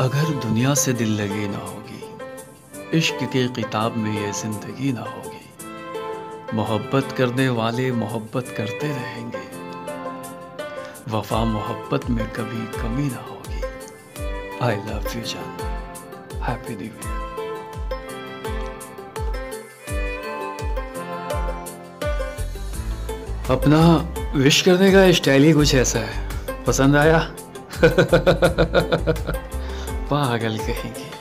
अगर दुनिया से दिल लगी ना होगी, इश्क के किताब में ये जिंदगी ना होगी। मोहब्बत करने वाले मोहब्बत करते रहेंगे, वफा मोहब्बत में कभी कमी ना होगी। आई लव यू जान, हैप्पी न्यू ईयर। अपना विश करने का स्टाइल ही कुछ ऐसा है, पसंद आया? पागल कहेंगे।